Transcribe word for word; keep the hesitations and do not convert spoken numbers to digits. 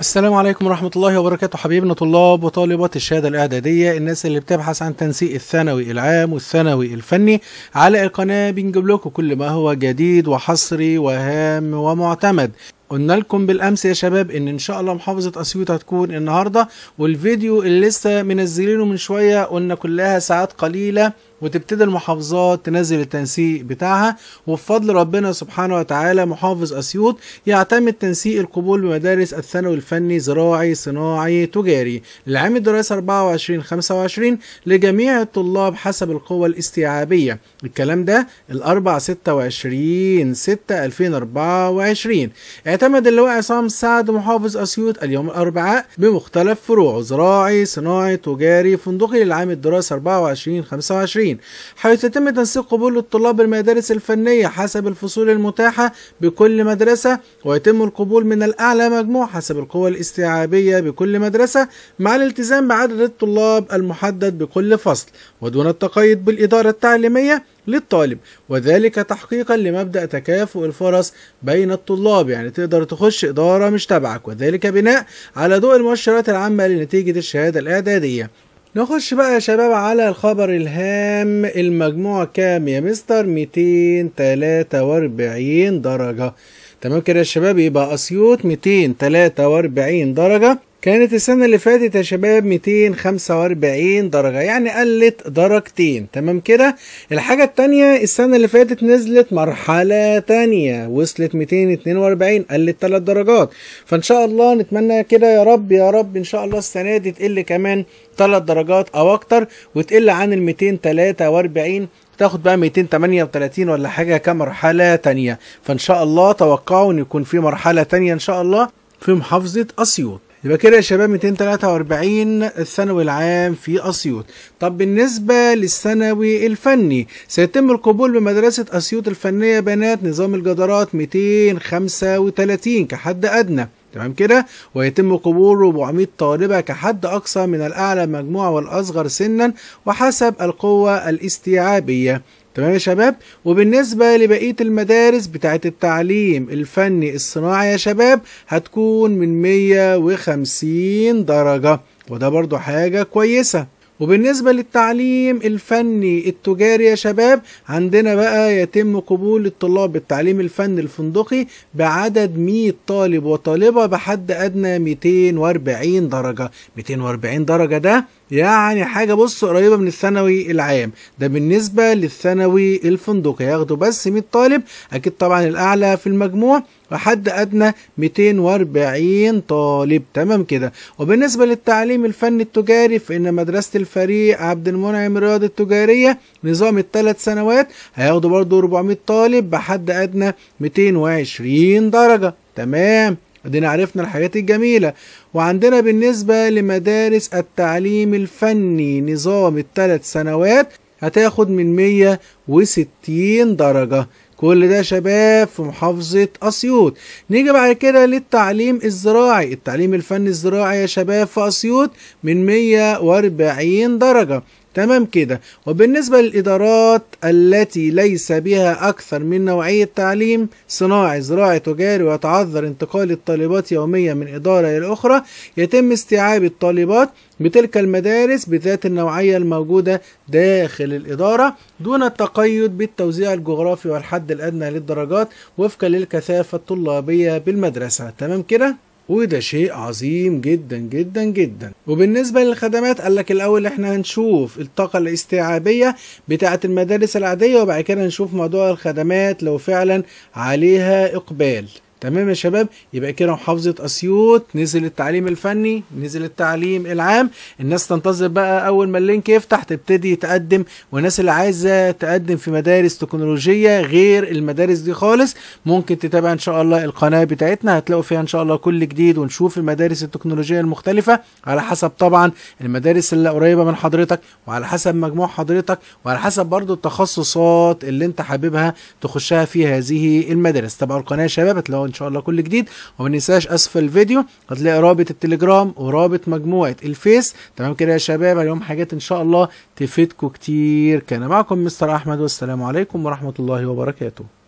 السلام عليكم ورحمة الله وبركاته. حبيبنا طلاب وطالبات الشهادة الإعدادية، الناس اللي بتبحث عن تنسيق الثانوي العام والثانوي الفني، على القناة بنجيب لكم كل ما هو جديد وحصري وهام ومعتمد. قلنا لكم بالامس يا شباب ان ان شاء الله محافظه اسيوط هتكون النهارده، والفيديو اللي لسه منزلينه من شويه قلنا كلها ساعات قليله وتبتدي المحافظات تنزل التنسيق بتاعها، وبفضل ربنا سبحانه وتعالى محافظ اسيوط يعتمد تنسيق القبول بمدارس الثانوي الفني زراعي صناعي تجاري العام الدراسي أربعة وعشرين خمسة وعشرين لجميع الطلاب حسب القوه الاستيعابيه. الكلام ده الأربعة ستة وعشرين ستة ألفين وأربعة وعشرين. اعتمد اللواء عصام سعد محافظ اسيوط اليوم الاربعاء بمختلف فروعه زراعي صناعي تجاري فندقي للعام الدراسي أربعة وعشرين خمسة وعشرين، حيث يتم تنسيق قبول الطلاب المدارس الفنيه حسب الفصول المتاحه بكل مدرسه، ويتم القبول من الاعلى مجموع حسب القوه الاستيعابيه بكل مدرسه مع الالتزام بعدد الطلاب المحدد بكل فصل ودون التقيد بالاداره التعليميه للطالب، وذلك تحقيقا لمبدأ تكافؤ الفرص بين الطلاب، يعني تقدر تخش إدارة مش تبعك، وذلك بناء على ضوء المؤشرات العامة لنتيجة الشهادة الإعدادية. نخش بقى يا شباب على الخبر الهام. المجموع كام يا مستر؟ مئتين وثلاثة وأربعين درجة. تمام كده يا شباب، يبقى أسيوط مئتين وثلاثة وأربعين درجة. كانت السنة اللي فاتت يا شباب مئتين وخمسة وأربعين درجة، يعني قلت درجتين. تمام كده. الحاجة التانية، السنة اللي فاتت نزلت مرحلة تانية وصلت مئتين واثنين وأربعين، قلت ثلاث درجات، فإن شاء الله نتمنى كده يا رب يا رب إن شاء الله السنة دي تقل كمان ثلاث درجات أو أكتر، وتقل عن ال مئتين وثلاثة وأربعين، تاخد بقى مئتين وثمانية وثلاثين ولا حاجة كمرحلة تانية. فإن شاء الله توقعوا إن يكون في مرحلة تانية إن شاء الله في محافظة أسيوط. يبقى كده يا شباب مئتين وثلاثة وأربعين الثانوي العام في اسيوط. طب بالنسبه للثانوي الفني، سيتم القبول بمدرسه اسيوط الفنيه بنات نظام الجدارات مئتين وخمسة وثلاثين كحد ادنى. تمام كده، ويتم قبول أربعمئة طالبه كحد اقصى من الاعلى مجموع والاصغر سنا وحسب القوه الاستيعابيه. تمام يا شباب. وبالنسبه لبقيه المدارس بتاعه التعليم الفني الصناعي يا شباب هتكون من مئة وخمسين درجه، وده برضو حاجه كويسه. وبالنسبة للتعليم الفني التجاري يا شباب، عندنا بقى يتم قبول الطلاب بالتعليم الفني الفندقي بعدد مئة طالب وطالبة بحد أدنى مئتين وأربعين درجة. مئتين وأربعين درجة ده يعني حاجة بص قريبة من الثانوي العام. ده بالنسبة للثانوي الفندقي هياخدوا بس مئة طالب، أكيد طبعا الأعلى في المجموع، وحد أدنى مئتين وأربعين طالب. تمام كده. وبالنسبة للتعليم الفني التجاري، فإن مدرسة الفريق عبد المنعم الرياضه التجاريه نظام الثلاث سنوات هياخدوا برضو أربعمئة طالب بحد أدنى مئتين وعشرين درجة. تمام، ادينا عرفنا الحاجات الجميلة. وعندنا بالنسبة لمدارس التعليم الفني نظام الثلاث سنوات هتاخد من مئة وستين درجة. كل ده شباب في محافظة أسيوط. نيجي بعد كده للتعليم الزراعي، التعليم الفني الزراعي يا شباب في أسيوط من مئة وأربعين درجة. تمام كده. وبالنسبة للإدارات التي ليس بها أكثر من نوعية تعليم صناعي زراعي تجاري، ويتعذر انتقال الطالبات يوميا من إدارة إلى أخرى، يتم استيعاب الطالبات بتلك المدارس بذات النوعية الموجودة داخل الإدارة دون التقيد بالتوزيع الجغرافي والحد الأدنى للدرجات وفقا للكثافة الطلابية بالمدرسة. تمام كده، وده شيء عظيم جدا جدا جدا. وبالنسبه للخدمات قال لك الاول احنا هنشوف الطاقه الاستيعابيه بتاعه المدارس العاديه، وبعد كده هنشوف موضوع الخدمات لو فعلا عليها اقبال. تمام يا شباب. يبقى كده محافظه اسيوط نزل التعليم الفني، نزل التعليم العام. الناس تنتظر بقى اول ما اللينك يفتح تبتدي تقدم، والناس اللي عايزه تقدم في مدارس تكنولوجيه غير المدارس دي خالص ممكن تتابع ان شاء الله القناه بتاعتنا، هتلاقوا فيها ان شاء الله كل جديد، ونشوف المدارس التكنولوجيه المختلفه على حسب طبعا المدارس اللي قريبه من حضرتك، وعلى حسب مجموع حضرتك، وعلى حسب برضو التخصصات اللي انت حاببها تخشها في هذه المدارس. تابعوا القناه يا شباب، هتلاقوا ان شاء الله كل جديد. ومننساش اسفل الفيديو هتلاقي رابط التليجرام ورابط مجموعه الفيس. تمام كده يا شباب، اليوم حاجات ان شاء الله تفيدكم كتير. كان معكم مستر احمد، والسلام عليكم ورحمه الله وبركاته.